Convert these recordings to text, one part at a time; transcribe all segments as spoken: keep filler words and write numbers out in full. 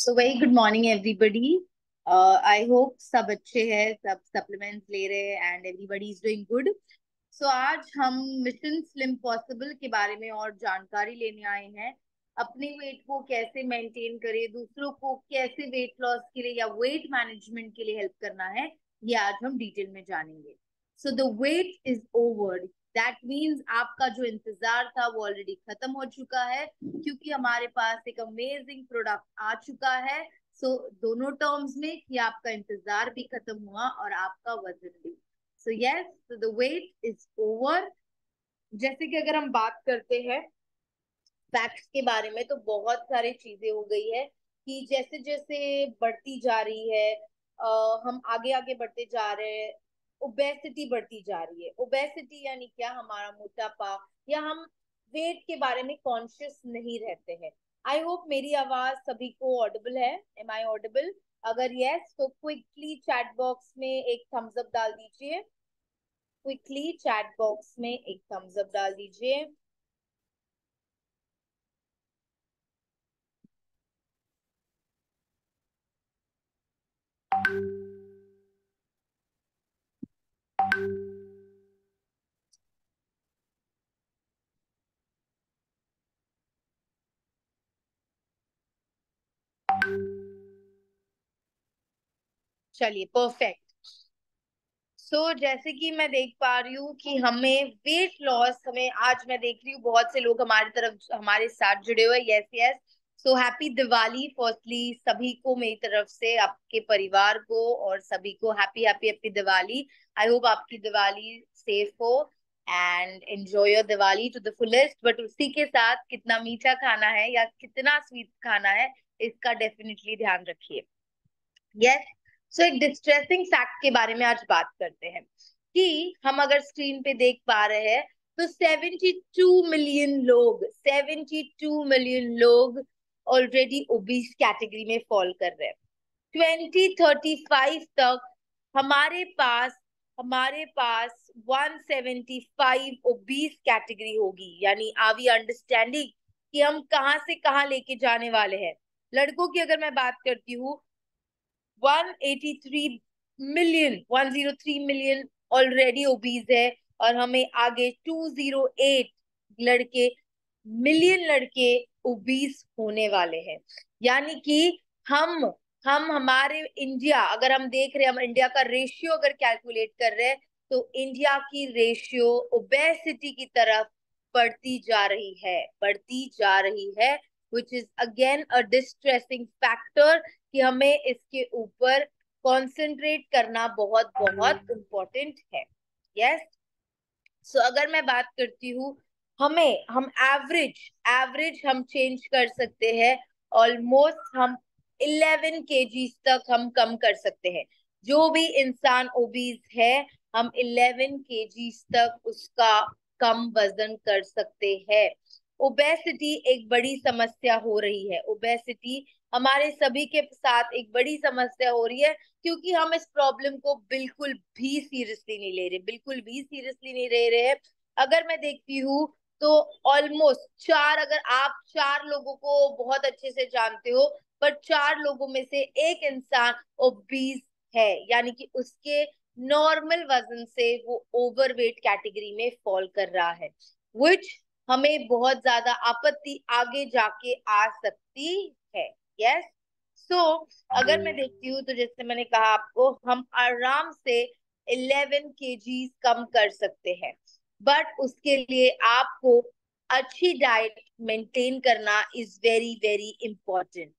So very good morning everybody. I hope सब अच्छे हैं, सब सप्लीमेंट्स ले रहे हैं and everybody is doing good. So आज हम मिशन स्लिम पॉसिबल के बारे में और जानकारी लेने आए हैं. अपने वेट को कैसे मेंटेन करें, दूसरों को कैसे वेट लॉस के लिए या वेट मैनेजमेंट के लिए हेल्प करना है, ये आज हम डिटेल में जानेंगे. So the wait is over, that means आपका जो इंतजार था वो ऑलरेडी खत्म हो चुका है क्योंकि हमारे पास एक अमेजिंग प्रोडक्ट आ चुका है. सो so, दोनों टर्म्स में कि आपका इंतजार भी खत्म हुआ और आपका वजन भी. So yes, so the wait is over. जैसे कि अगर हम बात करते हैं फैक्ट्स के बारे में तो बहुत सारी चीजें हो गई है कि जैसे जैसे बढ़ती जा रही है, आ, हम आगे आगे बढ़ते जा रहे हैं, ओबेसिटी बढ़ती जा रही है. ओबेसिटी यानी क्या, हमारा मोटापा, या हम वेट के बारे में कॉन्शियस नहीं रहते हैं. आई होप मेरी आवाज सभी को ऑडिबल है. Am I audible? अगर यस तो क्विकली चैट बॉक्स में एक थम्स अप डाल दीजिए. क्विकली चैट बॉक्स में एक थम्स अप डाल दीजिए. चलिए, परफेक्ट. सो so, जैसे कि मैं देख पा रही हूँ कि हमें वेट लॉस, हमें आज मैं देख रही हूँ बहुत से लोग हमारी तरफ हमारे साथ जुड़े हुए. Yes yes. So happy Diwali firstly सभी को, मेरी तरफ से आपके परिवार को और सभी को happy happy happy Diwali. I hope आपकी दिवाली सेफ हो and enjoy your Diwali to the fullest. But उसी के साथ कितना मीठा खाना है या कितना स्वीट खाना है इसका डेफिनेटली ध्यान रखिए. यस. सो एक डिस्ट्रेसिंग फैक्ट के बारे में आज बात करते हैं कि हम अगर स्क्रीन पे देख पा रहे हैं तो बहत्तर मिलियन लोग बहत्तर मिलियन लोग ऑलरेडी ओबीस कैटेगरी में फॉल कर रहे हैं. ट्वेंटी थर्टी फाइव तक हमारे पास हमारे पास एक सौ पचहत्तर ओबीस कैटेगरी होगी. यानी आवी अंडरस्टैंडिंग कि हम कहाँ से कहाँ लेके जाने वाले हैं. लड़कों की अगर मैं बात करती हूँ, एक सौ तिरासी मिलियन ऑलरेडी ओबीज है और हमें आगे दो सौ आठ लड़के मिलियन लड़के ओबीज होने वाले हैं. यानी कि हम हम हमारे इंडिया, अगर हम देख रहे हैं, हम इंडिया का रेशियो अगर कैलकुलेट कर रहे हैं तो इंडिया की रेशियो ओबेसिटी की तरफ बढ़ती जा रही है बढ़ती जा रही है which is again a distressing factor कि हमें इसके ऊपर कॉन्सेंट्रेट करना बहुत बहुत इम्पोर्टेंट है. यस. सो अगर मैं बात करती हूँ, हमें हम एवरेज एवरेज हम चेंज कर सकते हैं. ऑलमोस्ट हम ग्यारह केजी तक हम कम कर सकते हैं. जो भी इंसान ओबीज है हम ग्यारह केजी तक उसका कम वजन कर सकते हैं. ओबेसिटी एक बड़ी समस्या हो रही है. ओबेसिटी हमारे सभी के साथ एक बड़ी समस्या हो रही है क्योंकि हम इस प्रॉब्लम को बिल्कुल भी सीरियसली नहीं ले रहे बिल्कुल भी सीरियसली नहीं ले रहे हैं. अगर मैं देखती हूँ तो ऑलमोस्ट चार, अगर आप चार लोगों को बहुत अच्छे से जानते हो पर चार लोगों में से एक इंसान ओबीज है. यानी कि उसके नॉर्मल वजन से वो ओवरवेट कैटेगरी में फॉल कर रहा है, व्हिच हमें बहुत ज्यादा आपत्ति आगे जाके आ सकती है. यस. सो अगर मैं देखती हूँ तो जैसे मैंने कहा आपको, हम आराम से ग्यारह केजी कम कर सकते हैं. बट उसके लिए आपको अच्छी डाइट मेंटेन करना इज वेरी वेरी इम्पोर्टेंट.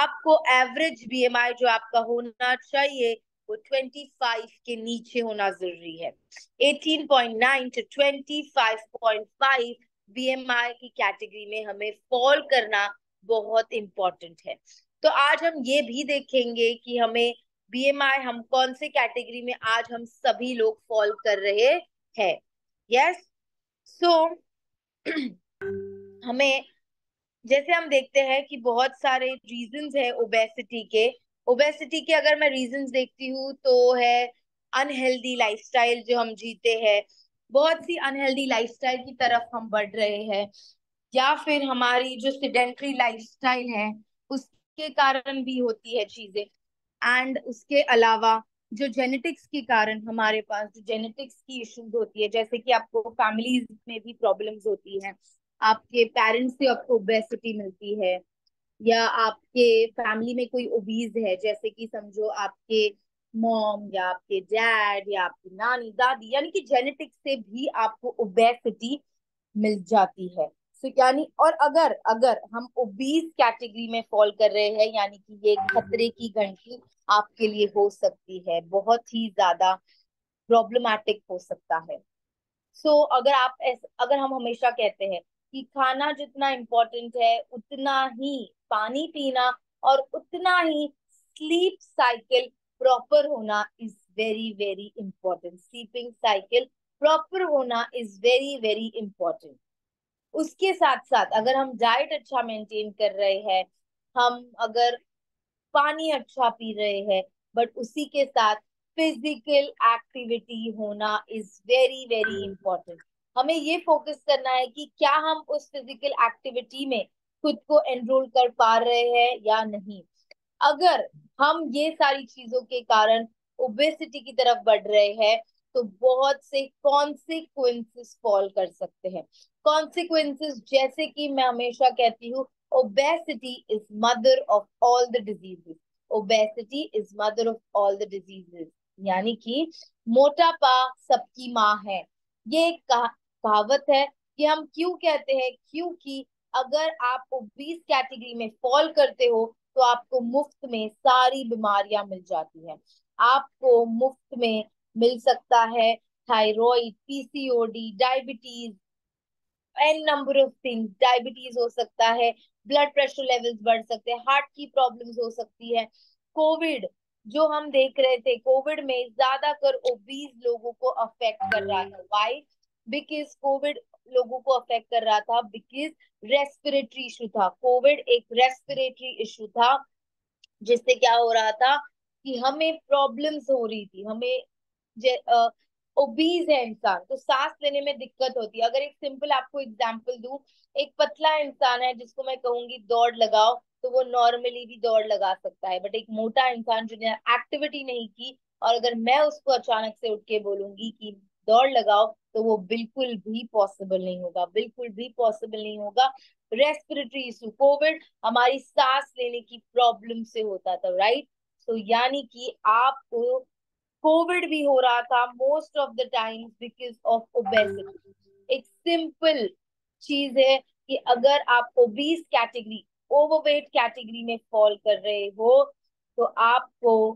आपको एवरेज बीएमआई जो आपका होना चाहिए वो पच्चीस के नीचे होना जरूरी है. अठारह पॉइंट नाइन टू पच्चीस पॉइंट फाइव बीएमआई की कैटेगरी में हमें फॉल करना बहुत इम्पोर्टेंट है. तो आज हम ये भी देखेंगे कि हमें बीएमआई, हम कौन से कैटेगरी में आज हम सभी लोग फॉल कर रहे हैं. यस. सो हमें, जैसे हम देखते हैं कि बहुत सारे रीजंस है ओबेसिटी के. ओबेसिटी के अगर मैं रीजंस देखती हूँ तो है अनहेल्दी लाइफस्टाइल जो हम जीते हैं. बहुत सी अनहेल्दी लाइफस्टाइल की तरफ हम बढ़ रहे हैं, या फिर हमारी जो सिडेंटरी लाइफस्टाइल है उस के कारण भी होती है चीजें। एंड उसके अलावा जो जेनेटिक्स के कारण हमारे पास जो जेनेटिक्स की इश्यूज होती है, जैसे कि आपको फैमिलीज में भी प्रॉब्लम्स होती है, आपके पेरेंट्स से आपको ओबेसिटी मिलती है, या आपके फैमिली में कोई ओबीज है, जैसे कि समझो आपके मॉम या आपके डैड या आपकी नानी दादी, यानी कि जेनेटिक्स से भी आपको ओबेसिटी मिल जाती है। तो यानी और अगर अगर हम ओबीज कैटेगरी में फॉल कर रहे हैं, यानी कि ये खतरे की घंटी आपके लिए हो सकती है, बहुत ही ज्यादा प्रॉब्लमैटिक हो सकता है। सो so, अगर आप अगर हम हमेशा कहते हैं कि खाना जितना इम्पोर्टेंट है उतना ही पानी पीना और उतना ही स्लीप साइकिल प्रॉपर होना is very very important. Sleeping cycle proper होना इज वेरी वेरी इम्पोर्टेंट। उसके साथ साथ अगर हम डाइट अच्छा मेंटेन कर रहे हैं, हम अगर पानी अच्छा पी रहे हैं, बट उसी के साथ फिजिकल एक्टिविटी होना इज वेरी वेरी इम्पोर्टेंट। हमें ये फोकस करना है कि क्या हम उस फिजिकल एक्टिविटी में खुद को एनरोल कर पा रहे हैं या नहीं। अगर हम ये सारी चीजों के कारण ओबेसिटी की तरफ बढ़ रहे हैं तो बहुत से कॉन्सिक्वेंसेस फॉल कर सकते हैं। कॉन्सिक्वेंसेस जैसे कि मैं हमेशा कहती हूँ, obesity is mother of all the diseases. Obesity is mother of all the diseases, यानी कि मोटापा सबकी माँ है। ये एक कहावत है कि हम क्यों कहते हैं, क्योंकि अगर आप ओबीस कैटेगरी में फॉल करते हो तो आपको मुफ्त में सारी बीमारियां मिल जाती हैं। आपको मुफ्त में मिल सकता है thyroid, PCOD, diabetes, n number of things. Diabetes हो सकता है, ब्लड प्रेशर लेवल्स बढ़ सकते हैं, हार्ट की प्रॉब्लम्स हो सकती है। कोविड जो हम देख रहे थे, कोविड में ज्यादातर ओबीज लोगों को अफेक्ट कर रहा था। व्हाई? बिकॉज कोविड लोगों को अफेक्ट कर रहा था बिकॉज रेस्पिरेटरी इशू था। कोविड एक रेस्पिरेटरी इशू था जिससे क्या हो रहा था कि हमें प्रॉब्लम्स हो रही थी। हमें ओबीज है इंसान तो सांस लेने में दिक्कत होती है। अगर एक सिंपल आपको एग्जांपल दूं, एक पतला इंसान है जिसको मैं कहूंगी दौड़ लगाओ तो वो नॉर्मली भी दौड़ लगा सकता है, बट एक मोटा इंसान जिसने एक्टिविटी नहीं की और अगर मैं उसको अचानक से उठ के बोलूंगी कि दौड़ लगाओ तो वो बिल्कुल भी पॉसिबल नहीं होगा, बिल्कुल भी पॉसिबल नहीं होगा। रेस्पिरेटरी इशू, कोविड हमारी सांस लेने की प्रॉब्लम से होता था, राइट। तो यानी कि आपको कोविड भी हो रहा था most of the time because of obesity. एक सिंपल चीज है कि अगर आप ओबीस कैटेगरी, ओवरवेट कैटेगरी में फॉल कर रहे हो तो आपको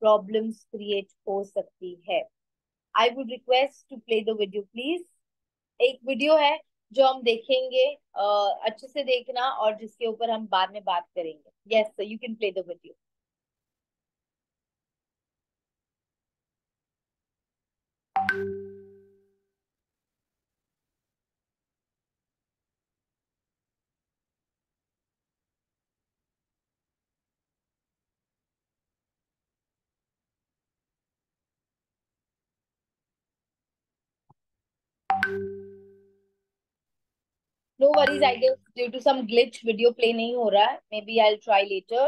प्रॉब्लम्स क्रिएट हो सकती है। I would request to play the video please. एक वीडियो है जो हम देखेंगे, uh, अच्छे से देखना और जिसके ऊपर हम बाद में बात करेंगे। Yes sir, you can play the video. No worries, I guess due to some glitch video play नहीं हो रहा है, maybe I'll try later.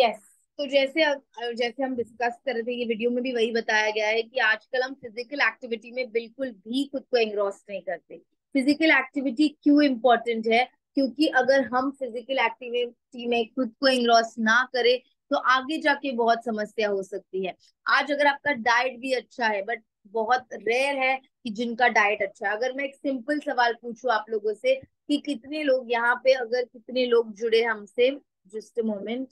Yes yes. तो जैसे जैसे हम डिस्कस कर रहे थे, ये वीडियो में भी वही बताया गया है कि आजकल हम फिजिकल एक्टिविटी में बिल्कुल भी खुद को एंग्रॉस नहीं करते। फिजिकल एक्टिविटी क्यों इम्पोर्टेंट है? क्योंकि अगर हम फिजिकल एक्टिविटी में खुद को एंग्रॉस ना करें तो आगे जाके बहुत समस्या हो सकती है। आज अगर आपका डाइट भी अच्छा है, बट बहुत रेयर है कि जिनका डाइट अच्छा है। अगर मैं एक सिंपल सवाल पूछूं आप लोगों से कि कितने लोग यहाँ पे, अगर कितने लोग जुड़े हमसे, जस्ट अ मोमेंट,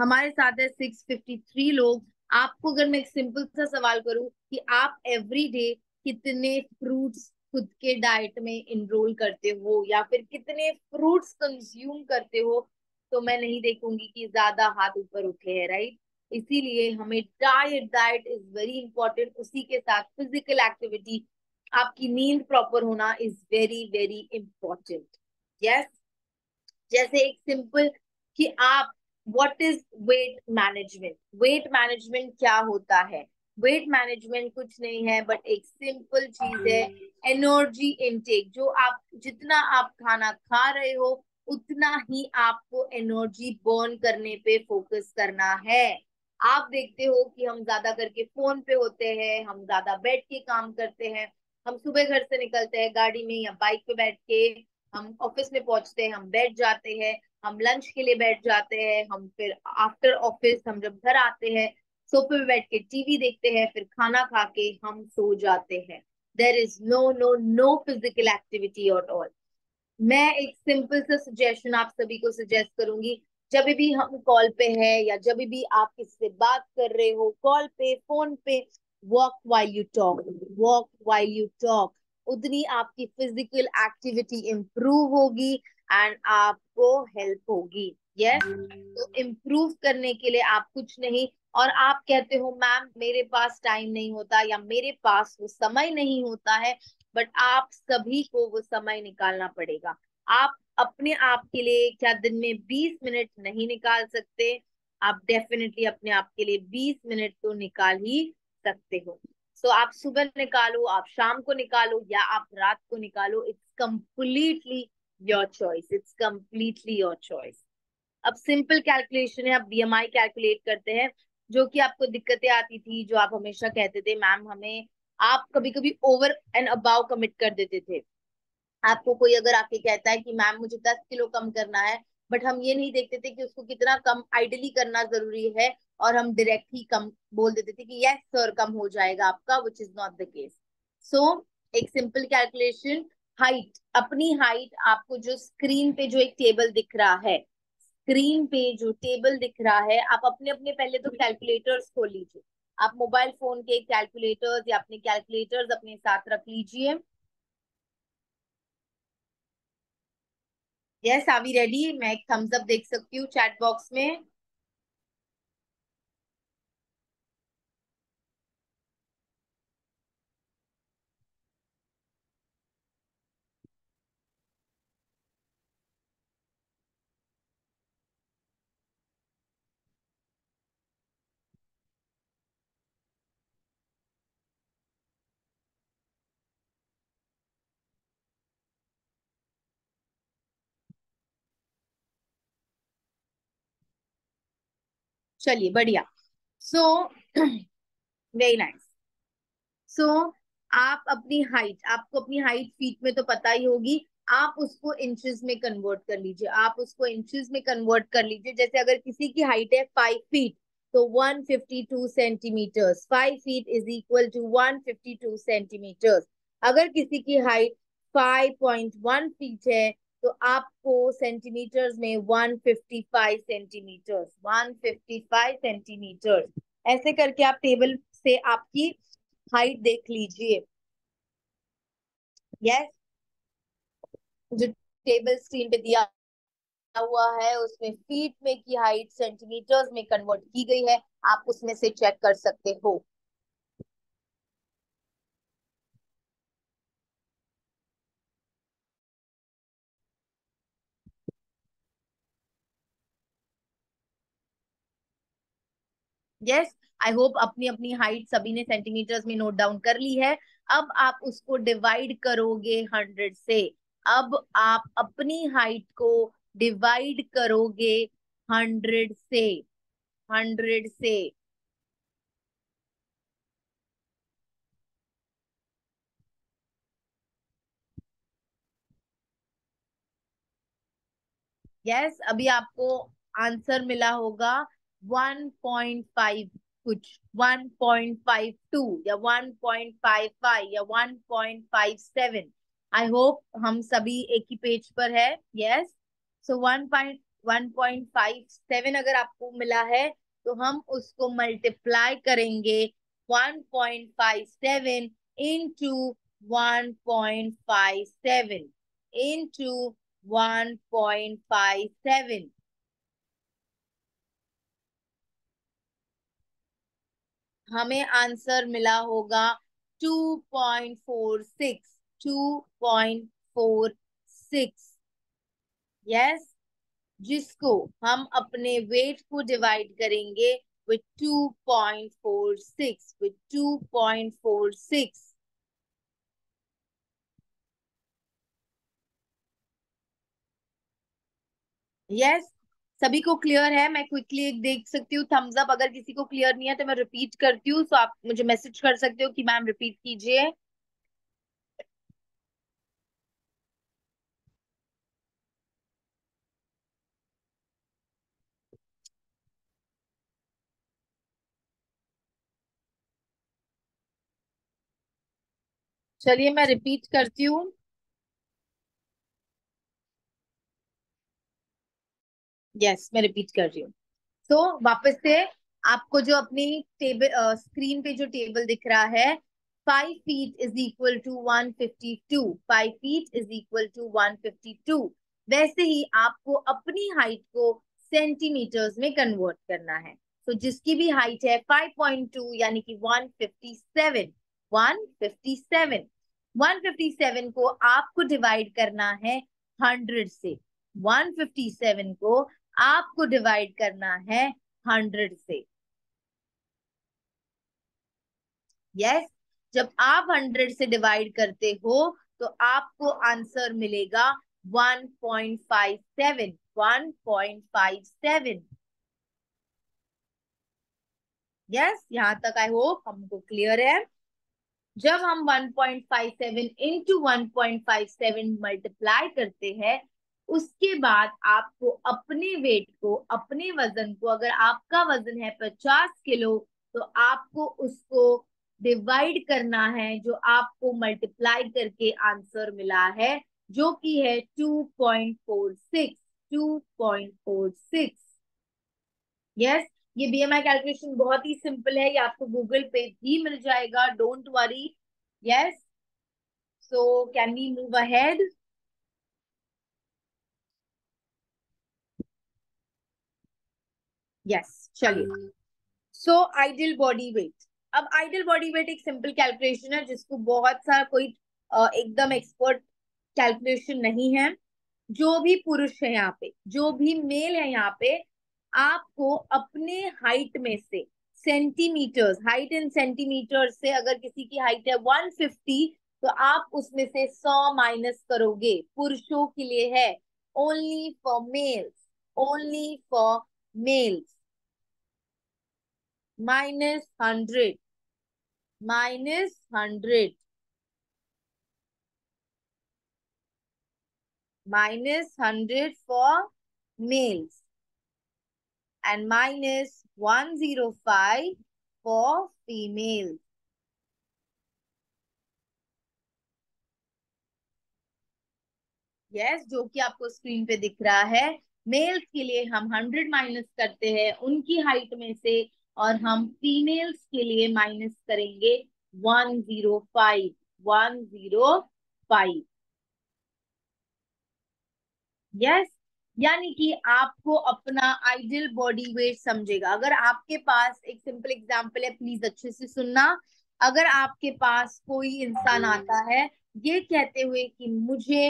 हमारे साथ है सिक्स फिफ्टी थ्री लोग। आपको अगर मैं एक सिंपल सा सवाल करूं कि आप एवरीडे कितने फ्रूट्स खुद के डाइट में इनरोल करते हो या फिर कितने फ्रूट्स कंज्यूम करते हो, तो मैं नहीं देखूंगी कि ज्यादा हाथ ऊपर उठे हैं, राइट। इसीलिए हमें diet diet is very important. उसी के साथ फिजिकल एक्टिविटी, आपकी नींद प्रॉपर होना is very very important. Yes, जैसे एक सिंपल कि आप what is weight management. Weight management क्या होता है? वेट मैनेजमेंट कुछ नहीं है बट एक सिंपल चीज है, एनर्जी इनटेक। जो आप जितना आप खाना खा रहे हो उतना ही आपको एनर्जी बर्न करने पे फोकस करना है। आप देखते हो कि हम ज्यादा करके फोन पे होते हैं, हम ज्यादा बैठ के काम करते हैं, हम सुबह घर से निकलते हैं गाड़ी में या बाइक पे बैठ के, हम ऑफिस में पहुंचते हैं हम बैठ जाते हैं, हम लंच के लिए बैठ जाते हैं, हम फिर आफ्टर ऑफिस हम जब घर आते हैं सोफे पे बैठ के टीवी देखते हैं, फिर खाना खा के हम सो जाते हैं। There is no no no physical activity at all. मैं एक सिंपल सा सजेशन आप सभी को सजेस्ट करूंगी, जब भी हम कॉल पे है या जब भी आप किससे बात कर रहे हो कॉल पे फोन पे, walk while you talk, walk while you talk, उतनी आपकी फिजिकल एक्टिविटी इम्प्रूव होगी एंड आपको हेल्प होगी। यस, तो इम्प्रूव करने के लिए आप कुछ नहीं, और आप कहते हो मैम मेरे पास टाइम नहीं होता या मेरे पास वो समय नहीं होता है, बट आप सभी को वो समय निकालना पड़ेगा। आप अपने आप के लिए क्या दिन में बीस मिनट नहीं निकाल सकते? आप डेफिनेटली अपने आप के लिए बीस मिनट तो निकाल ही सकते हो। सो so, आप सुबह निकालो, आप शाम को निकालो या आप रात को निकालो, it's completely your choice, it's completely your choice. अब सिंपल कैलकुलेशन है, आप बीएमआई कैलकुलेट करते हैं। जो कि आपको दिक्कतें आती थी, जो आप हमेशा कहते थे मैम हमें, आप कभी कभी ओवर एंड अबाव कमिट कर देते थे। आपको कोई अगर आके कहता है कि मैम मुझे दस किलो कम करना है, बट हम ये नहीं देखते थे कि उसको कितना कम आइडली करना जरूरी है और हम डायरेक्ट ही कम बोल देते थे कि यस सर कम हो जाएगा आपका, which is not the case. So एक सिंपल कैलकुलेशन, हाइट, अपनी हाइट, आपको जो स्क्रीन पे जो एक टेबल दिख रहा है, स्क्रीन पे जो टेबल दिख रहा है, आप अपने अपने पहले तो कैलकुलेटर्स खोल लीजिए, आप मोबाइल फोन के कैलकुलेटर्स या अपने कैलकुलेटर्स अपने साथ रख लीजिए। Yes, are we ready? मैं एक थम्स अप देख सकती हूँ चैट बॉक्स में। चलिए, बढ़िया। So very nice. सो आप अपनी हाइट, आपको अपनी हाइट फीट में तो पता ही होगी, आप उसको इंचेस में कन्वर्ट कर लीजिए, आप उसको इंचेस में कन्वर्ट कर लीजिए। जैसे अगर किसी की हाइट है फाइव फीट तो one fifty two centimetres, five feet is equal to one fifty two centimetres. अगर किसी की height five point one feet है तो आपको सेंटीमीटर्स में one fifty five centimetres, one fifty five centimetres, ऐसे करके आप टेबल से आपकी हाइट देख लीजिए। यस, जो टेबल स्क्रीन पे दिया हुआ है उसमें फीट में की हाइट सेंटीमीटर्स में कन्वर्ट की गई है, आप उसमें से चेक कर सकते हो। यस, आई होप अपनी अपनी हाइट सभी ने सेंटीमीटर्स में नोट डाउन कर ली है। अब आप उसको डिवाइड करोगे हंड्रेड से, अब आप अपनी हाइट को डिवाइड करोगे हंड्रेड से, हंड्रेड से। यस yes, अभी आपको आंसर मिला होगा वन पॉइंट फाइव कुछ, वन पॉइंट फाइव टू या वन पॉइंट फाइव फाइव या one point five seven. I hope हम सभी एक ही पेज पर है। Yes, so one point one point five seven अगर आपको मिला है तो हम उसको मल्टीप्लाई करेंगे one point five seven into one point five seven into one point five seven. हमें आंसर मिला होगा two point four six, two point four six. Yes, जिसको हम अपने वेट को डिवाइड करेंगे with two point four six, with two point four six. Yes yes, सभी को क्लियर है? मैं क्विकली एक देख सकती हूँ थम्स अप। अगर किसी को क्लियर नहीं है तो मैं रिपीट करती हूँ, सो आप मुझे मैसेज कर सकते हो कि मैम रिपीट कीजिए। चलिए मैं रिपीट करती हूँ। यस yes, मैं रिपीट कर रही हूँ। तो so, वापस से आपको जो अपनी टेबल स्क्रीन uh, पे जो टेबल दिख रहा है, five feet is equal to one fifty two, five feet is equal to one fifty two. वैसे ही आपको अपनी हाइट को सेंटीमीटर्स में कन्वर्ट करना है। तो so, जिसकी भी हाइट है फाइव पॉइंट टू यानी कि one fifty seven, one fifty seven, one fifty seven को आपको डिवाइड करना है हंड्रेड से। वन फिफ्टी सेवन को आपको डिवाइड करना है हंड्रेड से। यस yes, जब आप हंड्रेड से डिवाइड करते हो तो आपको आंसर मिलेगा one point five seven, one point five seven. Yes, यहां तक आई होप हमको क्लियर है। जब हम one point five seven into one point five seven multiply करते हैं, उसके बाद आपको अपने वेट को, अपने वजन को, अगर आपका वजन है पचास किलो, तो आपको उसको डिवाइड करना है, जो आपको मल्टीप्लाई करके आंसर मिला है, जो कि है two point four six, two point four six. Yes, ये बीएमआई कैलकुलेशन बहुत ही सिंपल है, ये आपको गूगल पे भी मिल जाएगा, don't worry. Yes, so can we move ahead? Yes yes, चलिए। सो आइडियल बॉडी वेट, अब आइडियल बॉडी वेट एक सिंपल कैलकुलेशन है जिसको बहुत सारा कोई एकदम एक्सपर्ट कैलकुलेशन नहीं है। जो भी पुरुष है यहाँ पे, जो भी मेल है यहाँ पे, आपको अपने हाइट में से सेंटीमीटर्स, हाइट इन सेंटीमीटर से, अगर किसी की हाइट है वन फिफ्टी तो आप उसमें से हंड्रेड माइनस करोगे। पुरुषों के लिए है, only for males, only for males. Minus hundred, minus hundred, minus hundred for males and minus one zero five for females. Yes, जो कि आपको स्क्रीन पे दिख रहा है। मेल्स के लिए हम हंड्रेड माइनस करते हैं उनकी हाइट में से, और हम फीमेल्स के लिए माइनस करेंगे one zero five, one zero five. Yes, यानी कि आपको अपना आइडियल बॉडी वेट समझेगा। अगर आपके पास एक सिंपल एग्जांपल है, प्लीज अच्छे से सुनना। अगर आपके पास कोई इंसान आता है ये कहते हुए कि मुझे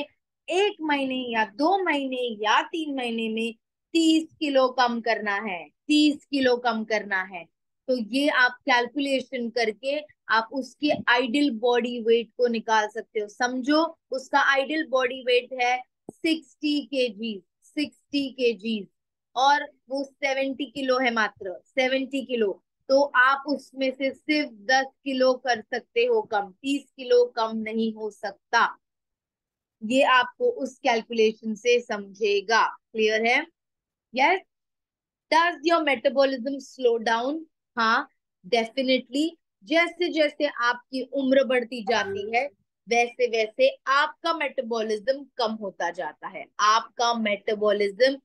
एक महीने या दो महीने या तीन महीने में तीस किलो कम करना है, तीस किलो कम करना है, तो ये आप कैलकुलेशन करके आप उसके आइडियल बॉडी वेट को निकाल सकते हो। समझो उसका आइडियल बॉडी वेट है सिक्सटी केजीज, सिक्सटी केजीज, और वो सेवेंटी किलो है, मात्र सेवेंटी किलो। तो आप उसमें से सिर्फ दस किलो कर सकते हो कम, तीस किलो कम नहीं हो सकता। ये आपको उस कैलकुलेशन से समझेगा। क्लियर है? Yes. Does your metabolism slow down? हाँ, डेफिनेटली। जैसे जैसे आपकी उम्र बढ़ती जाती है वैसे वैसे आपका मेटाबॉलिज्म कम होता जाता है, आपका मेटाबॉलिज्म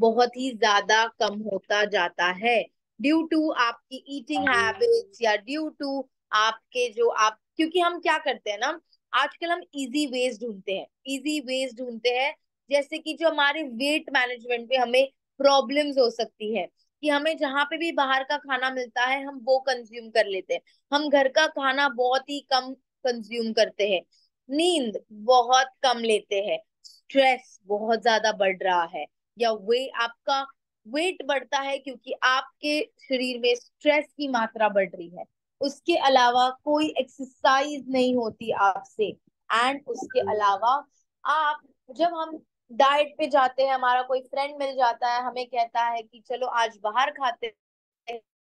बहुत ही ज्यादा कम होता जाता है, ड्यू टू आपकी ईटिंग हैबिट्स या ड्यू टू आपके जो आप, क्योंकि हम क्या करते हैं ना आजकल, हम इजी वेज ढूंढते हैं, इजी वेज ढूंढते हैं। जैसे कि जो हमारे वेट मैनेजमेंट पे हमें प्रॉब्लम्स हो सकती है कि हमें जहाँ पे भी बाहर का खाना मिलता है हम वो कंज्यूम कर लेते हैं, हम घर का खाना बहुत ही कम कंज्यूम करते हैं, नींद बहुत कम लेते हैं, स्ट्रेस बहुत ज्यादा बढ़ रहा है, या वे आपका वेट बढ़ता है क्योंकि आपके शरीर में स्ट्रेस की मात्रा बढ़ रही है। उसके अलावा कोई एक्सरसाइज नहीं होती आपसे, एंड उसके अलावा आप जब हम डाइट पे जाते हैं, हमारा कोई फ्रेंड मिल जाता है, हमें कहता है कि चलो आज बाहर खाते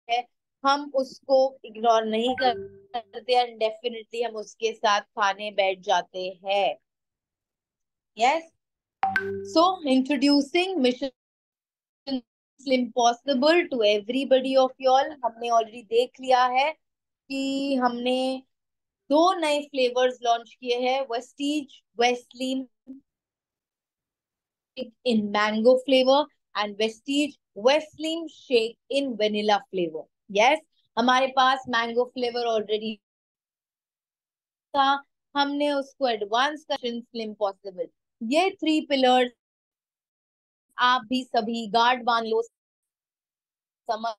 हैं, हम उसको इग्नोर नहीं करते एंड डेफिनेटली हम उसके साथ खाने बैठ जाते हैं। Yes, so introducing mission slim possible to everybody of you all. हमने ऑलरेडी देख लिया है कि हमने दो नए फ्लेवर्स लॉन्च किए हैं, Vestige Weslim in mango flavour and Vestige Weslim shake in vanilla flavour. Yes, हमारे पास मैंगो फ्लेवर ऑलरेडी था, हमने उसको एडवांस कर स्लिम पॉसिबल। ये थ्री पिलर्स आप भी सभी गार्ड बांध लो, समझ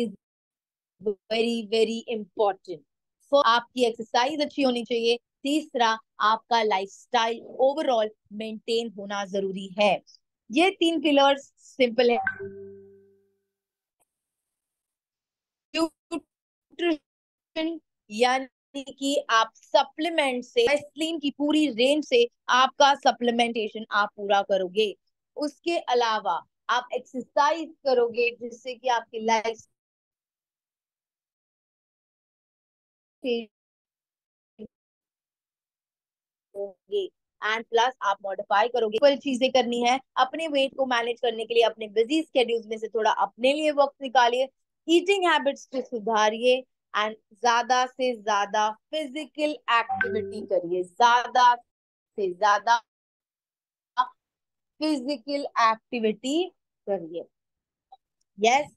is very very important. So आपकी एक्सरसाइज अच्छी होनी चाहिए। तीसरा, आपका लाइफस्टाइल ओवरऑल मेंटेन होना जरूरी है। ये तीन पिलर्स सिंपल है। न्यूट्रिशन यानी कि आप सप्लीमेंट से, स्लिम की पूरी रेंज से आपका सप्लीमेंटेशन आप पूरा करोगे। उसके अलावा आप एक्सरसाइज करोगे जिससे कि आपकी लाइफ होगी, एंड प्लस आप मॉडिफाई करोगे। कोई चीजें करनी है अपने वेट को मैनेज करने के लिए, अपने बिजी स्केड्यूल्स में से थोड़ा अपने लिए वक्त निकालिए, ईटिंग हैबिट्स को सुधारिए, एंड ज्यादा से ज्यादा फिजिकल एक्टिविटी करिए। ज्यादा से ज्यादा फिजिकल एक्टिविटी करिए। Yes,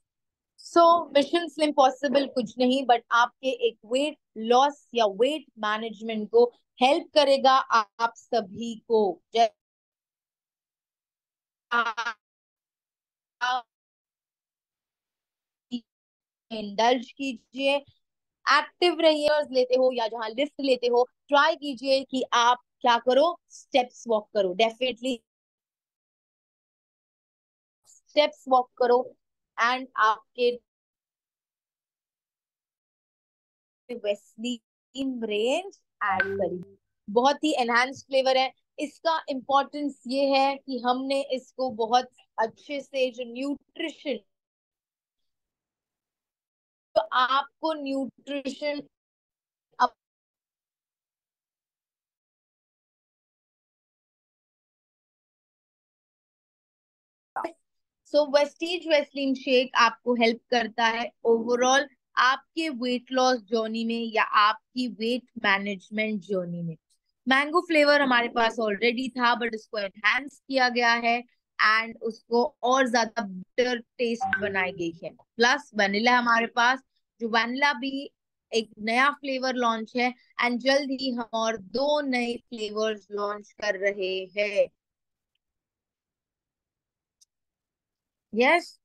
so mission slim possible कुछ नहीं बट आपके एक वेट लॉस या वेट मैनेजमेंट को हेल्प करेगा आप सभी को। इंडल्ज कीजिए, एक्टिव रहिए, लेते हो या जहां लिफ्ट लेते हो ट्राई कीजिए कि आप क्या करो, स्टेप्स वॉक करो। डेफिनेटली स्टेप्स वॉक करो एंड आपके वेस्लिन रेंज ऐड करिए। बहुत ही एनहांस फ्लेवर है। इसका इम्पोर्टेंस ये है कि हमने इसको बहुत अच्छे से जो न्यूट्रिशन, तो आपको nutrition so Vestige Vaseline shake आपको हेल्प करता है ओवरऑल आपके वेट लॉस जर्नी में या आपकी वेट मैनेजमेंट जर्नी में। मैंगो फ्लेवर हमारे पास ऑलरेडी था बट उसको एनहांस किया गया है एंड उसको और ज्यादा बेटर टेस्ट बनाई गई है। प्लस वनीला हमारे पास, जो वनीला भी एक नया फ्लेवर लॉन्च है एंड जल्द ही हम और दो नए फ्लेवर्स लॉन्च कर रहे हैं। यस,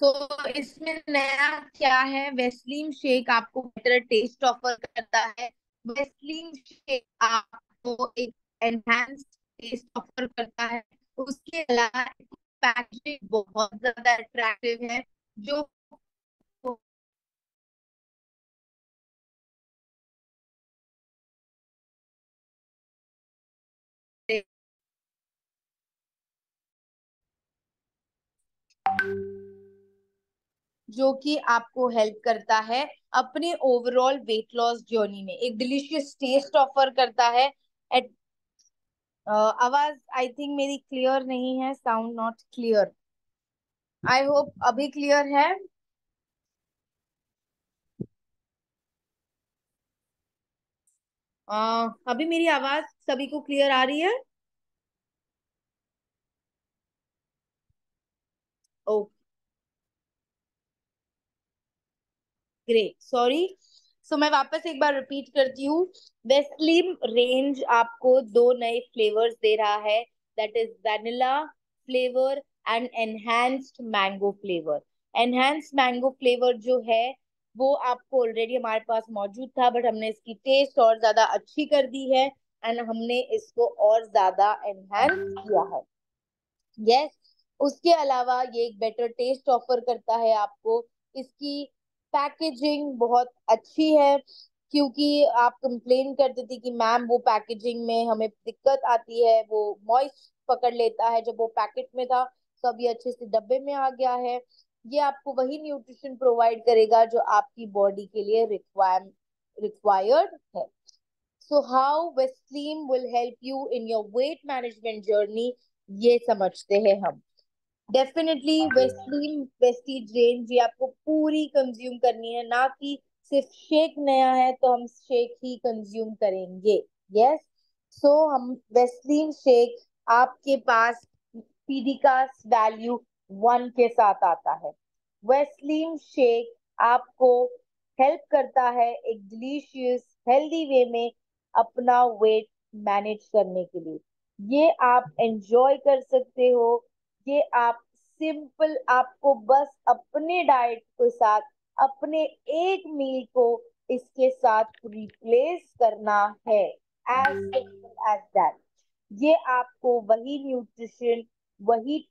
तो इसमें नया क्या है, वेस्लिन शेक आपको बेटर टेस्ट ऑफर करता है। वेस्लिन शेक आपको एक एनहांस टेस्ट ऑफर करता है। उसके अलावा पैकेजिंग बहुत ज्यादा अट्रैक्टिव है, जो जो कि आपको हेल्प करता है अपने ओवरऑल वेट लॉस जर्नी में। एक डिलीशियस टेस्ट ऑफर करता है। एट uh, आवाज आई थिंक मेरी क्लियर नहीं है, sound not clear. I hope अभी क्लियर है। uh, अभी मेरी आवाज सभी को क्लियर आ रही है? Okay, great, sorry. सो मैं वापस एक बार रिपीट करती हूँ। वेस्लिम रेंज आपको दो नए फ्लेवर्स दे रहा है, that is vanilla flavour and enhanced mango flavour. Enhanced mango flavour जो है वो आपको ऑलरेडी हमारे पास मौजूद था बट हमने इसकी टेस्ट और ज्यादा अच्छी कर दी है। एंड हमने इसको और ज्यादा एनहांस किया है। यस yes, उसके अलावा ये एक बेटर टेस्ट ऑफर करता है आपको। इसकी पैकेजिंग बहुत अच्छी है, क्योंकि आप कंप्लेन करते थे कि मैम वो पैकेजिंग में हमें दिक्कत आती है, वो मॉइस्ट पकड़ लेता है, जब वो पैकेट में था तो अब ये अच्छे से डब्बे में आ गया है। ये आपको वही न्यूट्रिशन प्रोवाइड करेगा जो आपकी बॉडी के लिए रिक्वायर रिक्वायर्ड है। So how Weslim will help you in your weight management journey, ये समझते हैं हम। डेफिनेटली वेस्लिम वेस्टीज रेंज ये आपको पूरी कंज्यूम करनी है, ना कि सिर्फ शेक नया है तो हम शेक ही कंज्यूम करेंगे। यस सो so, हम वेस्लिम शेक आपके पास पीडीकास वैल्यू वन के साथ आता है। वेस्लिम शेक आपको हेल्प करता है एक डिलीशियस हेल्दी वे में अपना वेट मैनेज करने के लिए। ये आप एंजॉय कर सकते हो, ये आप सिंपल, आपको बस अपने डाइट के साथ अपने एक मील को इसके साथ रिप्लेस करना है, as simple as that। ये आपको वही न्यूट्रिशन, वही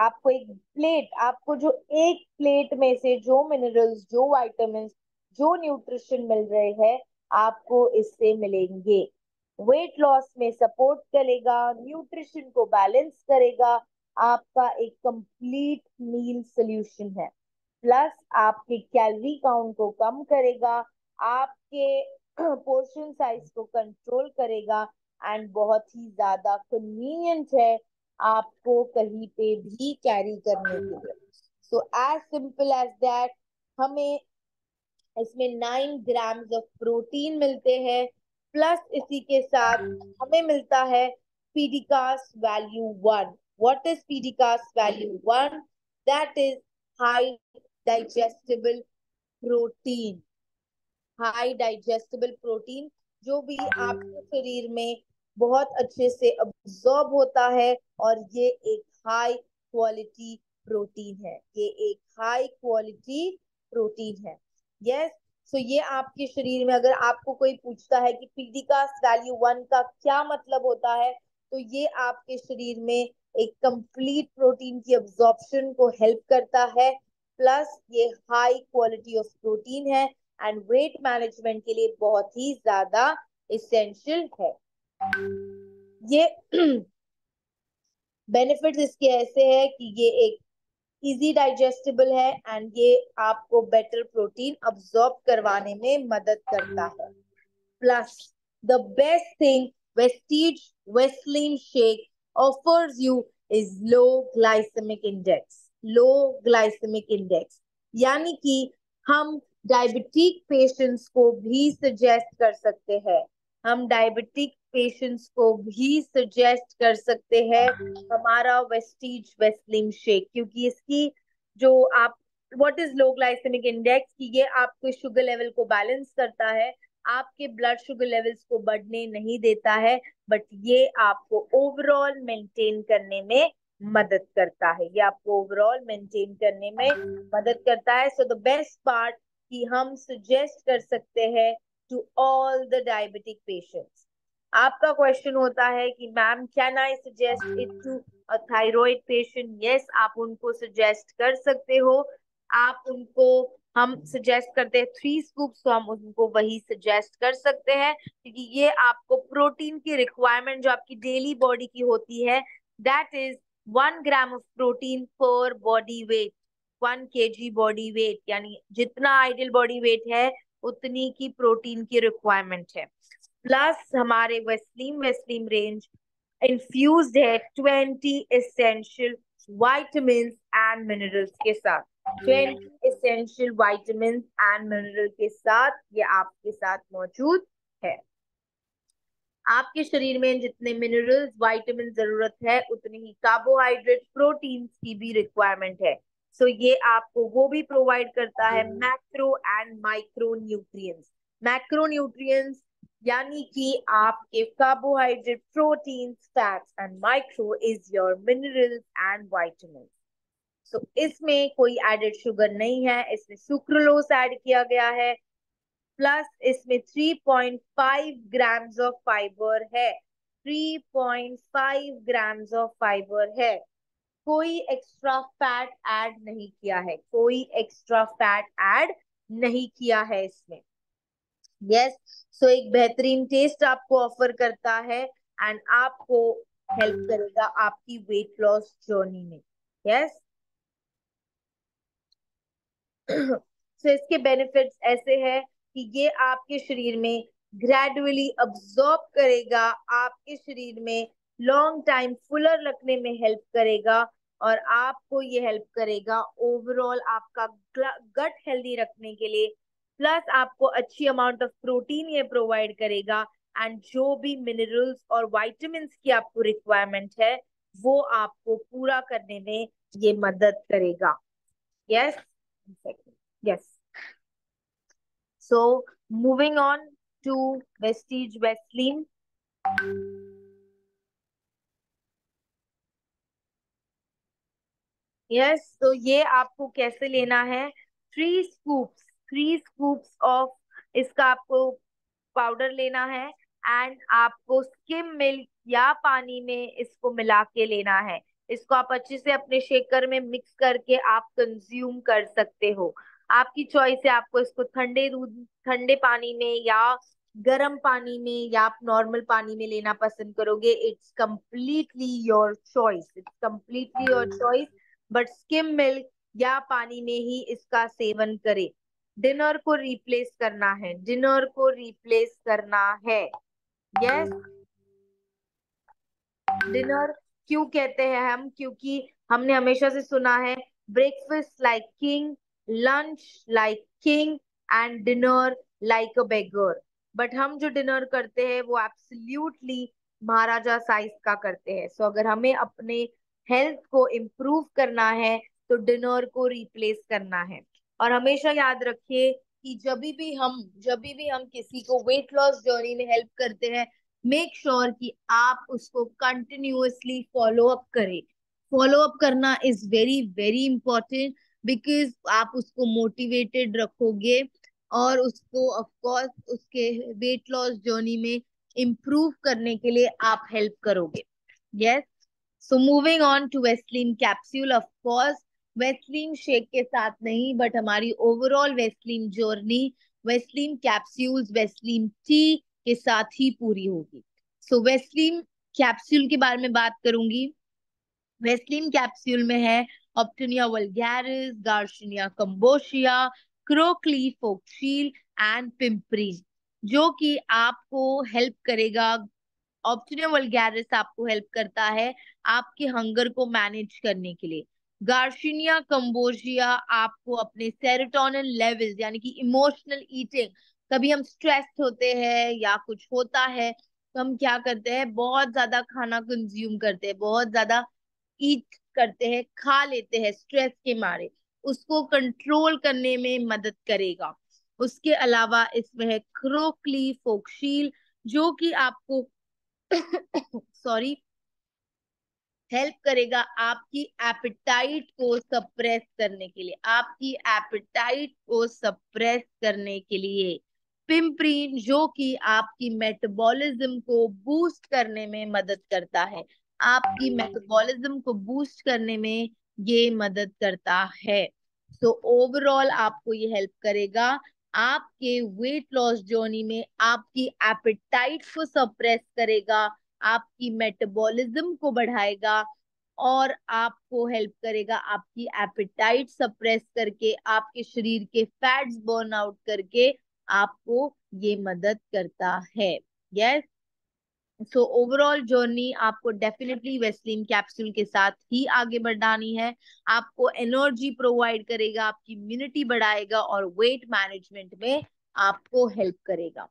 आपको एक प्लेट, आपको जो एक प्लेट में से जो मिनरल्स, जो विटामिन्स, जो न्यूट्रिशन मिल रहे हैं आपको इससे मिलेंगे। वेट लॉस में सपोर्ट करेगा, न्यूट्रिशन को बैलेंस करेगा, आपका एक कंप्लीट मील सॉल्यूशन है। प्लस आपके कैलोरी काउंट को कम करेगा, आपके पोर्शन साइज को कंट्रोल करेगा, एंड बहुत ही ज्यादा कन्वीनियंट है आपको कहीं पे भी कैरी करने के लिए। So as simple as that. हमें इसमें नाइन ग्राम्स ऑफ प्रोटीन मिलते हैं, प्लस इसी के साथ हमें मिलता है PDCAAS value one. What is PDCAAS value one? That is high digestible protein. High digestible protein जो भी आपके शरीर में बहुत अच्छे से अब्सॉर्ब होता है, और ये एक हाई क्वालिटी प्रोटीन है, ये एक हाई क्वालिटी प्रोटीन है। यस yes, सो so, ये आपके शरीर में, अगर आपको कोई पूछता है कि पीडीकास वैल्यू वन का क्या मतलब होता है, तो ये आपके शरीर में एक कंप्लीट प्रोटीन की अब्जॉर्प्शन को हेल्प करता है, प्लस ये हाई क्वालिटी ऑफ प्रोटीन है एंड वेट मैनेजमेंट के लिए बहुत ही ज्यादा इसेंशियल है। ये बेनिफिट्स इसके ऐसे है कि ये एक इजी डाइजेस्टेबल है, एंड ये आपको बेटर प्रोटीन अब्सॉर्ब करवाने में मदद करता है। Plus the best thing Vestige Weslim shake offers you is low glycaemic index. Low glycaemic index यानी कि हम डायबिटिक पेशेंट्स को भी सजेस्ट कर सकते हैं, हम डायबिटिक पेशेंट्स को भी सजेस्ट कर सकते हैं हमारा वेस्टीज वेस्लिम शेक, क्योंकि इसकी जो आप what is low glycaemic index, कि ये आपके शुगर लेवल को बैलेंस करता है, आपके ब्लड शुगर लेवल्स को बढ़ने नहीं देता है, बट ये आपको ओवरऑल मेंटेन करने में मदद करता है, ये आपको ओवरऑल मेंटेन करने में मदद करता है। सो द बेस्ट पार्ट कि हम सजेस्ट कर सकते हैं to all the diabetic patients. आपका क्वेश्चन होता है कि ma'am can I suggest it to a thyroid patient? Yes, आप उनको सजेस्ट कर सकते हो। आप उनको, हम सजेस्ट करते हैं थ्री स्कूप, तो हम उनको वही सजेस्ट कर सकते हैं, क्योंकि ये आपको प्रोटीन की रिक्वायरमेंट जो आपकी डेली बॉडी की होती है, that is one gram of protein पर body weight, one K G body weight, यानी जितना आइडियल बॉडी वेट है उतनी की प्रोटीन की रिक्वायरमेंट है। प्लस हमारे वेस्लिम वेस्लिम रेंज इन्फ्यूज्ड है twenty essential vitamins and minerals के साथ, twenty essential vitamins and mineral के साथ ये आपके साथ मौजूद है। आपके शरीर में जितने मिनरल्स विटामिन जरूरत है, उतने ही कार्बोहाइड्रेट प्रोटीन्स की भी रिक्वायरमेंट है। सो so, ये आपको वो भी प्रोवाइड करता है, macro and micro nutrients. Macro nutrients यानी कि आपके carbohydrate, protein, fats and micro is your minerals and vitamin. So इसमें कोई एडेड शुगर नहीं है, इसमें सुक्रोलोज ऐड किया गया है, प्लस इसमें three point five grams of fibre है, three point five grams of fibre है, कोई एक्स्ट्रा फैट ऐड नहीं किया है, कोई एक्स्ट्रा फैट ऐड नहीं किया है इसमें। यस, सो एक बेहतरीन टेस्ट आपको ऑफर करता है एंड आपको हेल्प करेगा आपकी वेट लॉस जर्नी में। यस, सो इसके बेनिफिट्स ऐसे हैं कि ये आपके शरीर में ग्रेजुअली अब्सॉर्ब करेगा, आपके शरीर में लॉन्ग टाइम फुलर रखने में हेल्प करेगा और आपको ये हेल्प करेगा ओवरऑल आपका गट हेल्दी रखने के लिए। प्लस आपको अच्छी अमाउंट ऑफ प्रोटीन ये प्रोवाइड करेगा एंड जो भी मिनरल्स और विटामिन्स की आपको रिक्वायरमेंट है वो आपको पूरा करने में ये मदद करेगा। Yes yes so moving on to Vestige Weslim. Yes, तो ये आपको कैसे लेना है, three scoops three scoops of इसका आपको पाउडर लेना है एंड आपको स्किम मिल्क या पानी में इसको मिला के लेना है। इसको आप अच्छे से अपने शेकर में मिक्स करके आप कंज्यूम कर सकते हो। आपकी चॉइस है, आपको इसको ठंडे दूध ठंडे पानी में या गर्म पानी में या आप नॉर्मल पानी में लेना पसंद करोगे। It's completely your choice, it's completely your choice but skim milk या पानी में ही इसका सेवन करें। डिनर को रिप्लेस करना है, डिनर को रिप्लेस करना है। यस, डिनर क्यों कहते हैं हम, क्योंकि हमने हमेशा से सुना है breakfast like king, lunch like king and dinner like a beggar. But हम जो डिनर करते हैं वो एब्सोल्युटली महाराजा साइज का करते हैं। सो so, अगर हमें अपने हेल्थ को इम्प्रूव करना है तो डिनर को रिप्लेस करना है। और हमेशा याद रखिए कि जब भी हम जब भी हम किसी को वेट लॉस जर्नी में हेल्प करते हैं, मेक श्योर sure कि आप उसको कंटिन्यूअसली फॉलो अप करें। फॉलो अप करना is very very important because आप उसको मोटिवेटेड रखोगे और उसको ऑफ कोर्स उसके वेट लॉस जर्नी में इम्प्रूव करने के लिए आप हेल्प करोगे। Yes, so moving on to Vaseline capsule. Of course Weslin shake के साथ नहीं बट हमारी overall Vaseline journey Vaseline capsules Weslim tea के साथ ही पूरी होगी। सो वेस्लिन कैप्सूल के बारे में बात करूंगी। वेस्लिन कैप्सूल में है ऑप्टोनिया वल्गैरिस, गार्सिनिया कंबोशिया, क्रोकली फोकशील एंड पिंपरी, जो कि आपको हेल्प करेगा। ऑप्टोनिया वल्गैरिस आपको हेल्प करता है आपके हंगर को मैनेज करने के लिए। गार्सिनिया कंबोजिया आपको अपने सेरोटोनिन लेवल्स यानी कि इमोशनल ईटिंग, कभी हम स्ट्रेस्ड होते हैं या कुछ होता है तो हम क्या करते हैं, बहुत ज्यादा खाना कंज्यूम करते हैं, बहुत ज्यादा ईट करते हैं, खा लेते हैं स्ट्रेस के मारे, उसको कंट्रोल करने में मदद करेगा। उसके अलावा इसमें है क्रोकली फोकशील जो कि आपको सॉरी हेल्प करेगा आपकी एपेटाइट को सप्रेस करने के लिए, आपकी एपेटाइट को सप्रेस करने के लिए। पिम्परीन जो कि आपकी मेटाबॉलिज्म को बूस्ट करने में मदद करता है, आपकी मेटाबॉलिज्म को बूस्ट करने में ये मदद करता है। तो ओवरऑल आपको ये हेल्प करेगा आपके वेट लॉस जर्नी में, आपकी एपेटाइट को सप्रेस करेगा, आपकी मेटाबॉलिज्म को बढ़ाएगा और आपको हेल्प करेगा आपकी एपेटाइट सप्रेस करके, आपके शरीर के फैट्स बर्न आउट करके आपको ये मदद करता है। यस, सो ओवरऑल जर्नी आपको डेफिनेटली वेस्लिन कैप्सूल के साथ ही आगे बढ़ानी है। आपको एनर्जी प्रोवाइड करेगा, आपकी इम्यूनिटी बढ़ाएगा और वेट मैनेजमेंट में आपको हेल्प करेगा।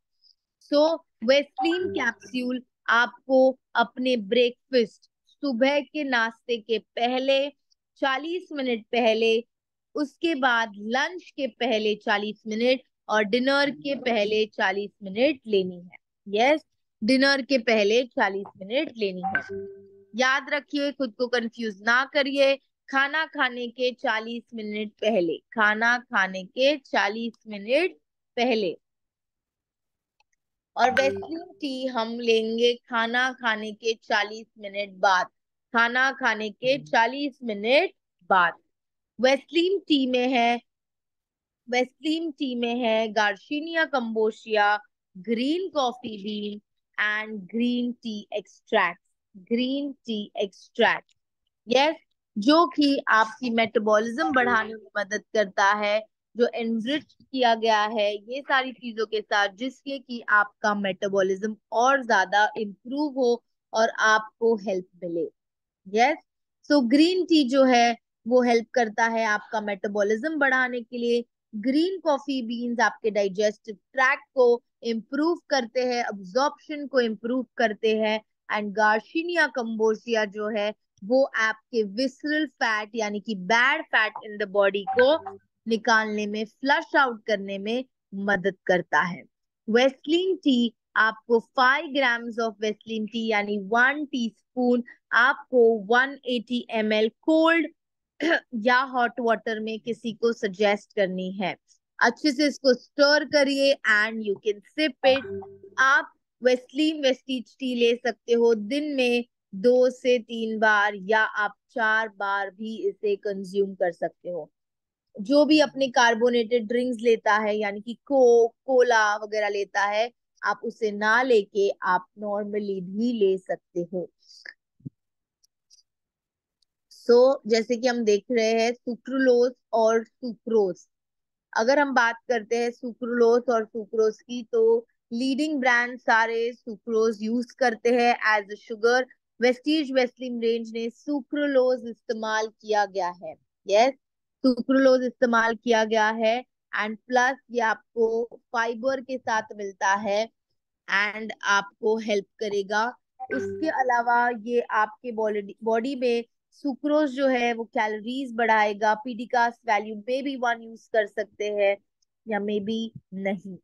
सो वेस्लिन कैप्सूल आपको अपने ब्रेकफास्ट सुबह के नाश्ते के पहले चालीस मिनट पहले, उसके बाद लंच के पहले चालीस मिनट और डिनर के पहले चालीस मिनट लेनी है। यस, डिनर के पहले चालीस मिनट लेनी है। याद रखिए, खुद को कंफ्यूज ना करिए, खाना खाने के चालीस मिनट पहले, खाना खाने के चालीस मिनट पहले। और वेस्लिन टी हम लेंगे खाना खाने के चालीस मिनट बाद, खाना खाने के चालीस मिनट बाद। वेस्लिन टी में है वेस्लिन टी में है garcinia cambogia, green coffee bean and green tea extract, green tea extract yes, जो कि आपकी मेटाबॉलिज्म बढ़ाने में मदद करता है, जो एनरिच किया गया है ये सारी चीजों के साथ, जिससे कि आपका मेटाबॉलिज्म और ज्यादा इम्प्रूव हो और आपको हेल्प मिले। यस, सो ग्रीन टी जो है वो हेल्प करता है आपका मेटाबॉलिज्म बढ़ाने के लिए। ग्रीन कॉफी बीन्स आपके डाइजेस्टिव ट्रैक्ट को इम्प्रूव करते हैं, अब्जॉर्प्शन को इम्प्रूव करते हैं। एंड गार्सिनिया कंबोशिया जो है वो आपके विसरल फैट यानी कि bad fat in the body को निकालने में, फ्लश आउट करने में मदद करता है। वेस्लिन टी आपको five grams of Weslin tea यानी वन टीस्पून आपको एक सौ अस्सी एम एल कोल्ड या हॉट वाटर में किसी को सजेस्ट करनी है। अच्छे से इसको स्टर करिए and you can sip it. आप वेस्लिन वेस्टिज टी ले सकते हो दिन में दो से तीन बार या आप चार बार भी इसे कंज्यूम कर सकते हो। जो भी अपने कार्बोनेटेड ड्रिंक्स लेता है यानी कि कोक कोला वगैरह लेता है, आप उसे ना लेके आप नॉर्मली भी ले सकते हो। सो so, जैसे कि हम देख रहे हैं सुक्रोलोज और सुक्रोज, अगर हम बात करते हैं सुक्रोलोज और सुक्रोज की तो लीडिंग ब्रांड सारे सुक्रोज यूज करते हैं as a sugar. Vestige Weslim range ने सुक्रोलोज इस्तेमाल किया गया है। यस, सुक्रोलोज इस्तेमाल किया गया है एंड प्लस ये आपको फाइबर के साथ मिलता है एंड आपको हेल्प करेगा। उसके अलावा ये आपके बॉडी बॉडी में सुक्रोज जो है वो कैलोरीज बढ़ाएगा। पीडीकास value may be one use कर सकते हैं या मे बी नहीं।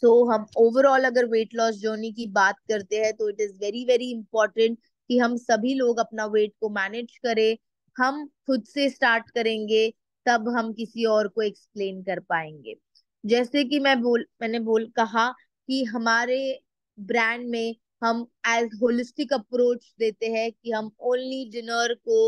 सो so, हम ओवरऑल अगर वेट लॉस जर्नी की बात करते हैं तो it is very very important कि हम सभी लोग अपना वेट को मैनेज करें। हम खुद से स्टार्ट करेंगे तब हम किसी और को एक्सप्लेन कर पाएंगे। जैसे कि मैं बोल मैंने बोल कहा कि हमारे ब्रांड में हम एज होलिस्टिक अप्रोच देते हैं कि हम ओनली डिनर को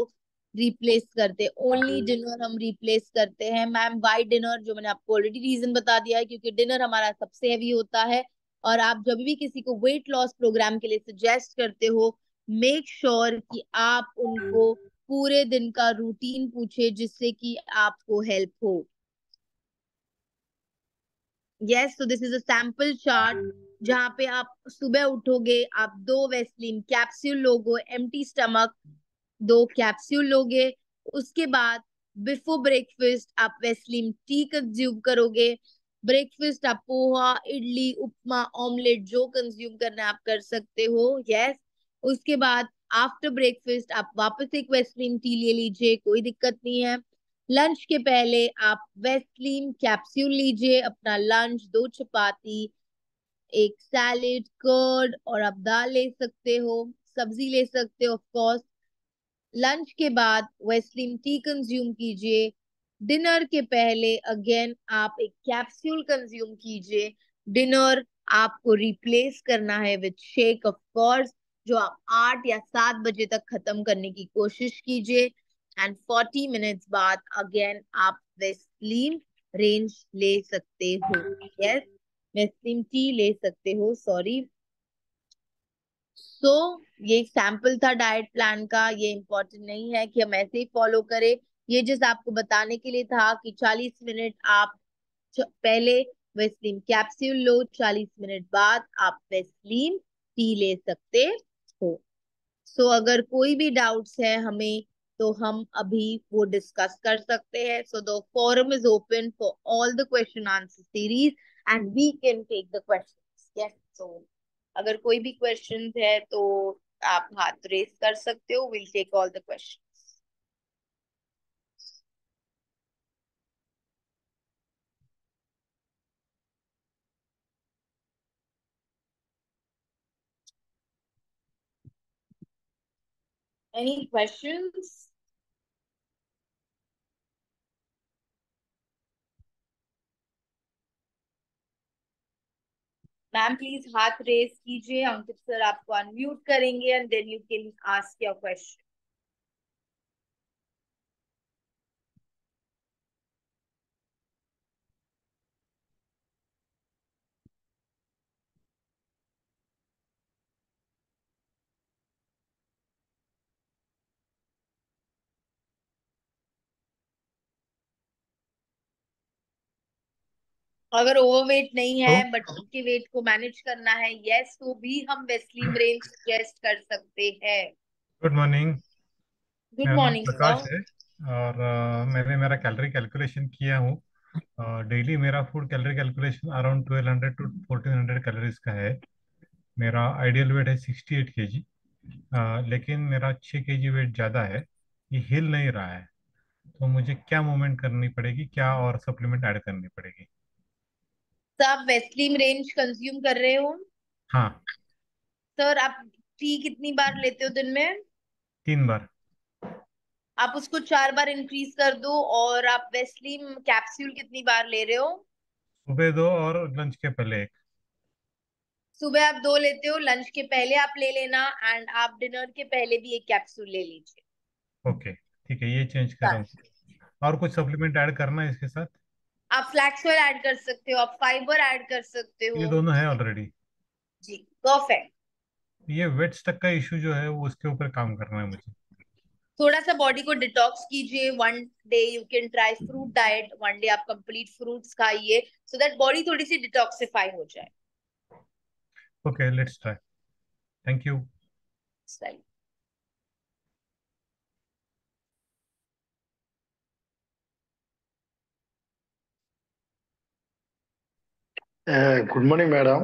रिप्लेस करते हैं, ओनली डिनर हम रिप्लेस करते हैं। Ma'am why dinner? जो मैंने आपको ऑलरेडी रीजन बता दिया है, क्योंकि डिनर हमारा सबसे हैवी होता है। और आप जब भी किसी को वेट लॉस प्रोग्राम के लिए सजेस्ट करते हो, मेक श्योर sure कि आप उनको पूरे दिन का रूटीन पूछे जिससे कि आपको हेल्प हो। Yes, so this is a sample chart जहां पे आप सुबह उठोगे, आप दो वेस्लिन कैप्सूल लोगे, एम्प्टी स्टमक दो कैप्सूल लोगे। उसके बाद बिफोर ब्रेकफास्ट आप वेस्लिन टी कंज्यूम करोगे। ब्रेकफास्ट आप पोहा, इडली, उपमा, ऑमलेट जो कंज्यूम करना आप कर सकते हो। यस, उसके बाद आफ्टर ब्रेकफास्ट आप वापस एक वेस्लिन टी ले लीजिए, कोई दिक्कत नहीं है। लंच के पहले आप वेस्लिन कैप्सूल लीजिए। अपना लंच दो चपाती, एक सैलेड, कर्ड और आप दाल ले सकते हो, सब्जी ले सकते हो ऑफ कोर्स। लंच के बाद वेस्लिन टी कंज्यूम कीजिए। डिनर के पहले अगेन आप एक कैप्सूल कंज्यूम कीजिए। डिनर आपको रिप्लेस करना है विद शेक ऑफ कोर्स, जो आप आठ या सात बजे तक खत्म करने की कोशिश कीजिए। एंड फोर्टी मिनट्स बाद अगेन आप वेस्लिन रेंज ले सकते हो। यस, वेस्लिन टी ले सकते हो, सॉरी। सो so, ये एक सैंपल था डाइट प्लान का। ये इम्पोर्टेंट नहीं है कि हम ऐसे ही फॉलो करें, ये जस्ट आपको बताने के लिए था कि चालीस मिनट आप पहले वेस्लिन कैप्सूल लो, चालीस मिनट बाद आप वेस्लिन टी ले सकते हो। सो so, अगर कोई भी डाउट्स है हमें तो हम अभी वो डिस्कस कर सकते हैं। So the forum is open for all the question answer series and we can take the questions. Yes, so अगर कोई भी क्वेश्चंस है तो आप हाथ रेस कर सकते हो, will take all the questions. Any questions? Ma'am please हाथ रेज कीजिए, अंकित सर आपको अनम्यूट करेंगे and then you can ask your question. अगर ओवरवेट नहीं है बट उसके वेट को मैनेज करना है यस तो भी हम वेस्लिम रेंज सजेस्ट कर सकते हैं. Good morning. गुड मॉर्निंग और uh, मैंने मेरा कैलोरी कैलकुलेशन किया हूँ. डेली uh, मेरा food calorie calculation around twelve hundred to fourteen hundred calories का है. मेरा आइडियल वेट है सिक्सटी एट केजी, uh, लेकिन मेरा सिक्स केजी वेट ज्यादा है, ये हिल नहीं रहा है, तो मुझे क्या मूवमेंट करनी पड़ेगी, क्या और सप्लीमेंट ऐड करनी पड़ेगी? आप वेस्लिम रेंज कंज्यूम कर रहे हो? हाँ सर. आप टी कितनी बार लेते हो दिन में? तीन बार. आप उसको चार बार इंक्रीज कर दो. और आप वेस्लिम कैप्सूल कितनी बार ले रहे हो? सुबह दो और लंच के पहले एक. सुबह आप दो लेते हो, लंच के पहले आप ले लेना एंड आप डिनर के पहले भी एक कैप्सूल ले लीजिए. ओके ठीक है, ये चेंज कर रहा हूं. और कुछ सप्लीमेंट ऐड करना है इसके साथ? आप फ्लैक्स ऑयल ऐड कर सकते हो, आप फाइबर ऐड कर सकते हो, ये दोनों है ऑलरेडी. जी परफेक्ट. ये वेट्स तक का इशू जो है वो उसके ऊपर काम करना है मुझे. थोड़ा सा बॉडी को डिटॉक्स कीजिए. One day you can try fruit diet, one day आप कंप्लीट फ्रूट्स खाइए सो दैट बॉडी थोड़ी सी डिटॉक्सिफाई हो जाए. Okay let's try. Thank you. Uh, good morning, madam.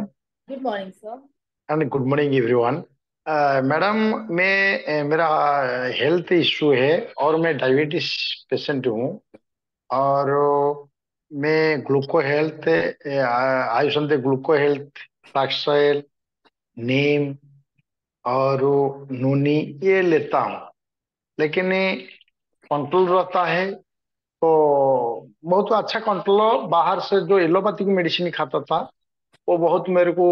Good morning, sir. And good morning, everyone. Uh, madam, मैं मेरा health issue है और मैं डायबिटीज पेशेंट हूँ और मैं ग्लूको health Ayushant ग्लूको health flax oil नीम और नूनी ये लेता हूँ, लेकिन कंट्रोल रहता है. तो बहुत अच्छा कंट्रोल. बाहर से जो एलोपैथिक मेडिसिन खाता था वो बहुत मेरे को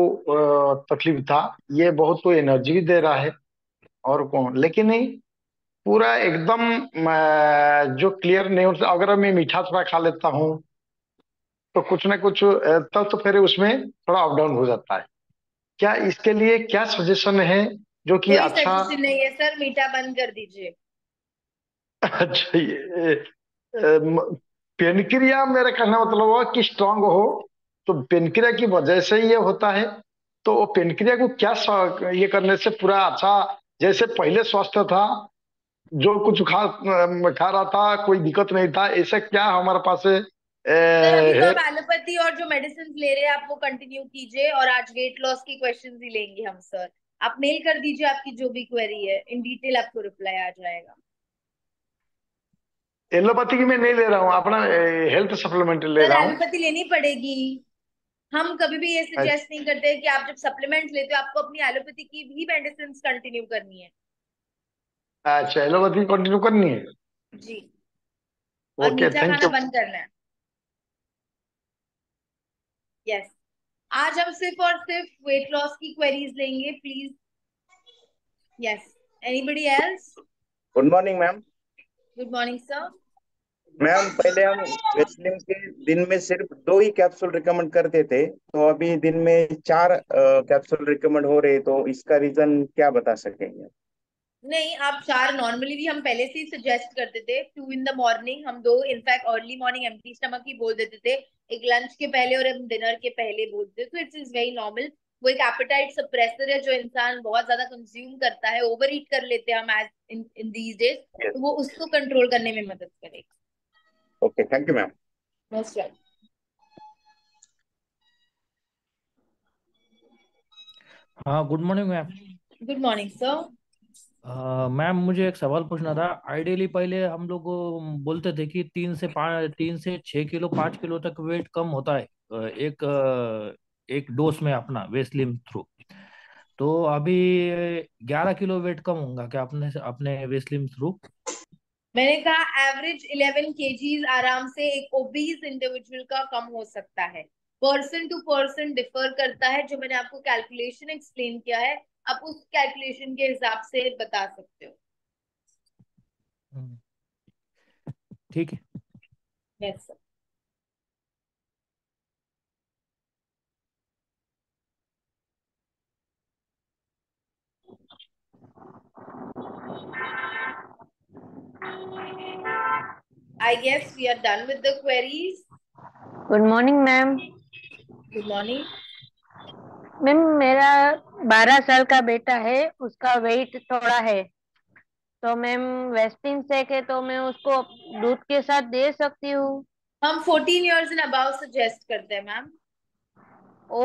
तकलीफ था, ये बहुत तो एनर्जी भी दे रहा है और कौन, लेकिन पूरा एकदम जो क्लियर नहीं होता. अगर मैं मीठा थोड़ा खा लेता हूँ तो कुछ ना कुछ तब तो फिर उसमें थोड़ा अप डाउन हो जाता है. क्या इसके लिए क्या सजेशन है जो कि अच्छा नहीं है? सर मीठा बंद कर दीजिए. अच्छा, पेनक्रिया मेरा कहना मतलब हुआ कि स्ट्रांग हो तो पेनक्रिया की वजह से ये होता है, तो वो पेनक्रिया को क्या ये करने से पूरा अच्छा जैसे पहले स्वास्थ्य था, जो कुछ खा खा रहा था कोई दिक्कत नहीं था, ऐसा क्या हमारे पास है? एलोपैथी और जो मेडिसिन ले रहे हैं आप वो कंटिन्यू कीजिए और आज वेट लॉस के क्वेश्चन ही लेंगे हम सर. आप मेल कर दीजिए आपकी जो भी क्वेरी है, इन डिटेल आपको रिप्लाई आ जाएगा. एलोपैथी की मैं नहीं ले रहा हूँ, अपना हेल्थ सप्लीमेंट ले रहा हूँ. एलोपैथी लेनी पड़ेगी, हम कभी भी ये सजेस्ट नहीं करते कि आप जब सप्लीमेंट लेते हो आपको अपनी एलोपैथी की भी मेडिसिंस कंटिन्यू करनी है. अच्छा एलोपैथी कंटिन्यू करनी है जी. Okay thank you. बंद करना है यस. आज हम सिर्फ और सिर्फ वेट लॉस की क्वेरीज लेंगे please. Yes anybody else? Good morning ma'am. Good morning sir. Ma'am पहले हम वेस्लिम के दिन में सिर्फ दो ही कैप्सूल रिकमेंड करते थे, तो अभी दिन में चार कैप्सूल रिकमेंड हो रहे, तो इसका रीजन क्या बता सकेंगे? नहीं आप चार नॉर्मली भी हम पहले से ही सजेस्ट करते थे. टू इन द मॉर्निंग हम दो in fact early morning empty stomach ही बोल देते थे, एक लंच के पहले और हम डिनर के पहले बोलते थे. तो इट्स इज वेरी नॉर्मल. वो एक एपेटाइट सप्रेसर है जो इंसान बहुत ज्यादा कंज्यूम करता है, ओवर ईट कर लेते हैं हम as in in these days, तो वो उसको कंट्रोल करने में मदद करेगा. Okay thank you ma'am. Most welcome. हाँ good morning ma'am. Good morning sir. Ma'am मुझे एक सवाल पूछना था. आइडियली पहले हम लोग बोलते थे कि तीन से पाँच तीन से छह किलो पाँच किलो तक वेट कम होता है एक एक डोज में अपना वेस्लिम थ्रू, तो अभी ग्यारह किलो वेट कम होगा क्या आपने अपने वेस्लिम थ्रू? मैंने कहा एवरेज इलेवन केजीज आराम से एक ओबीज इंडिविजुअल का कम हो सकता है. पर्सन टू पर्सन डिफर करता है। जो मैंने आपको कैलकुलेशन एक्सप्लेन किया है, आप उस कैलकुलेशन के हिसाब से बता सकते हो। ठीक है, yes sir. I guess we are done with the queries. Good morning, ma'am. Good morning. Ma'am मेरा बारह साल का बेटा है, उसका वेट थोड़ा है, तो मैम वेस्टिन से के तो मैं उसको दूध के साथ दे सकती हूँ? हम fourteen years and above suggest करते हैं ma'am.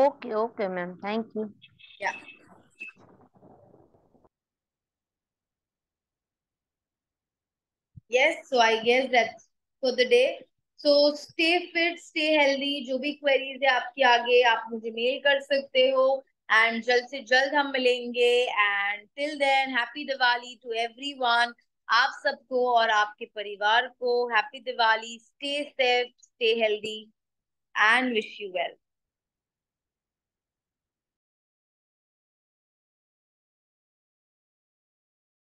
Okay okay ma'am, thank you. या Yes, so I guess that's for the day. So stay fit, stay healthy. जो भी queries है आपकी आगे, आप मुझे मेल कर सकते हो, and जल्द से जल्द हम मिलेंगे। And till then, happy Diwali to everyone. आप सबको और आपके परिवार को happy Diwali. Stay safe, stay healthy, and wish you well.